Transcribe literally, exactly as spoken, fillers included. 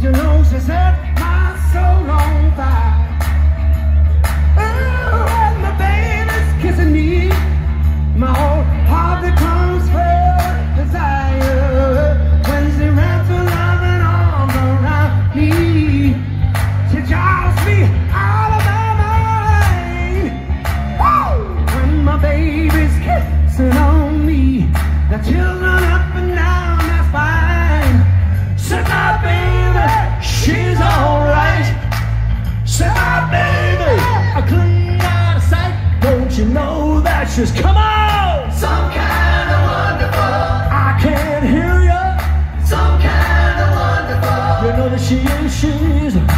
You know she set my soul on fire. Oh, and my baby's kissing me. My whole heart becomes her desire. When she wraps her loving arms around me, she drives me out of my mind. Oh, when my baby's kissing on me, the children up and down my spine. Said my baby, she's alright. Said my baby, I clean out of sight. Don't you know that she's come on? Some kind of wonderful. I can't hear ya. Some kind of wonderful. You know that she is, she is.